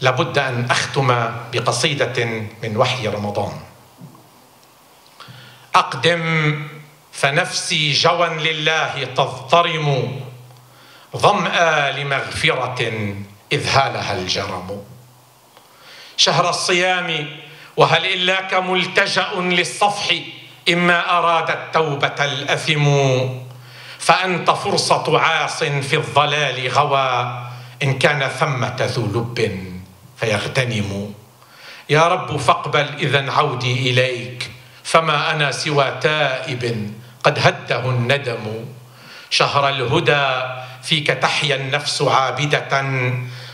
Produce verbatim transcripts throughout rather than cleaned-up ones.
لابد أن أختم بقصيدة من وحي رمضان. أقدم فنفسي جوا لله تضطرم، ظمأ لمغفرة إذ هالها الجرم. شهر الصيام وهل إلاك ملتجأ للصفح، إما أراد التوبة الأثم، فأنت فرصة عاص في الضلال غوى، إن كان ثمة ذو لب فيغتنم. يا رب فاقبل إذا عودي إليك، فما أنا سوى تائب قد هده الندم. شهر الهدى فيك تحيا النفس عابدة،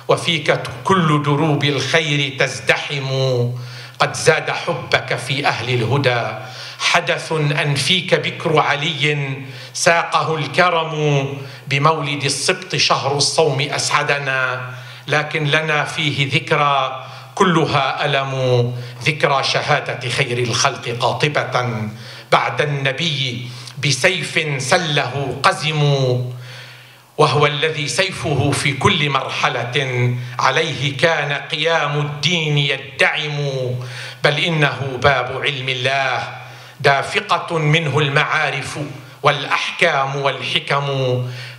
وفيك كل دروب الخير تزدحم. قد زاد حبك في أهل الهدى حدث أن فيك بكر علي ساقه الكرم. بمولد السبط شهر الصوم أسعدنا، لكن لنا فيه ذكرى كلها ألم. ذكرى شهادة خير الخلق قاطبة بعد النبي بسيف سله قزم، وهو الذي سيفه في كل مرحلة عليه كان قيام الدين يدعم. بل إنه باب علم الله دافقة منه المعارف والأحكام والحكم.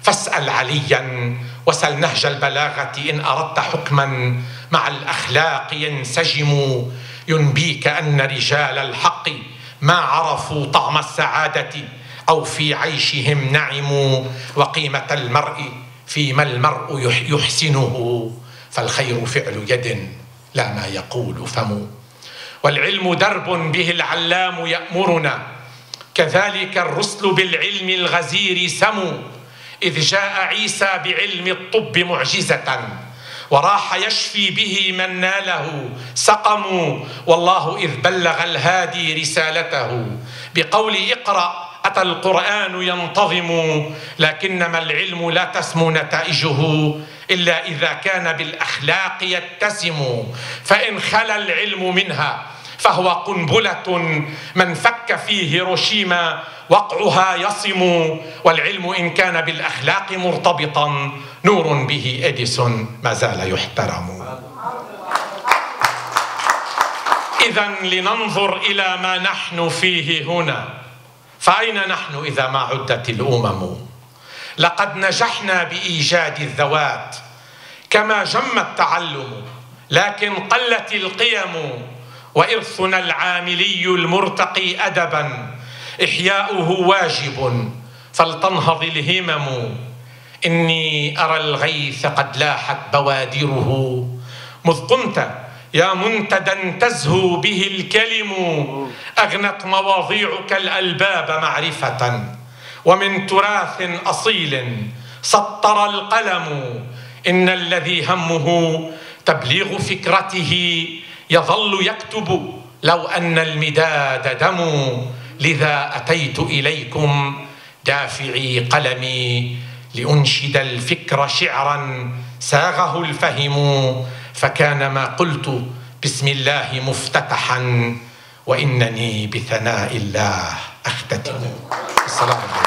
فاسأل عليا وسل نهج البلاغة، إن أردت حكما مع الأخلاق ينسجم. ينبيك أن رجال الحق ما عرفوا طعم السعادة أو في عيشهم نعم. وقيمة المرء فيما المرء يحسنه، فالخير فعل يد لا ما يقول فم. والعلم درب به العلام يأمرنا، كذلك الرسل بالعلم الغزير سموا. إذ جاء عيسى بعلم الطب معجزة، وراح يشفي به من ناله سقموا. والله إذ بلغ الهادي رسالته بقول اقرأ، أتى القرآن ينتظم. لكنما العلم لا تسمو نتائجه إلا إذا كان بالأخلاق يتسم. فإن خلا العلم منها فهو قنبلة، من فك فيه هيروشيما وقعها يصم. والعلم إن كان بالأخلاق مرتبطا، نور به إديسون ما زال يحترم. إذن لننظر إلى ما نحن فيه هنا، فأين نحن إذا ما عدت الأمم؟ لقد نجحنا بإيجاد الذوات، كما جم التعلم لكن قلت القيم. وإرثنا العاملي المرتقي أدبا إحياؤه واجب، فلتنهض الهمم. إني أرى الغيث قد لاحت بوادره، مذ قمت يا منتدى تزهو به الكلم. أغنت مواضيعك الألباب معرفة، ومن تراث أصيل سطر القلم. إن الذي همه تبليغ فكرته يظل يكتب لو أن المداد دم. لذا أتيت إليكم دافعي قلمي، لأنشد الفكر شعرا ساغه الفهم. فكان ما قلت بسم الله مفتتحا، وإنني بثناء الله أختتم. السلام عليكم.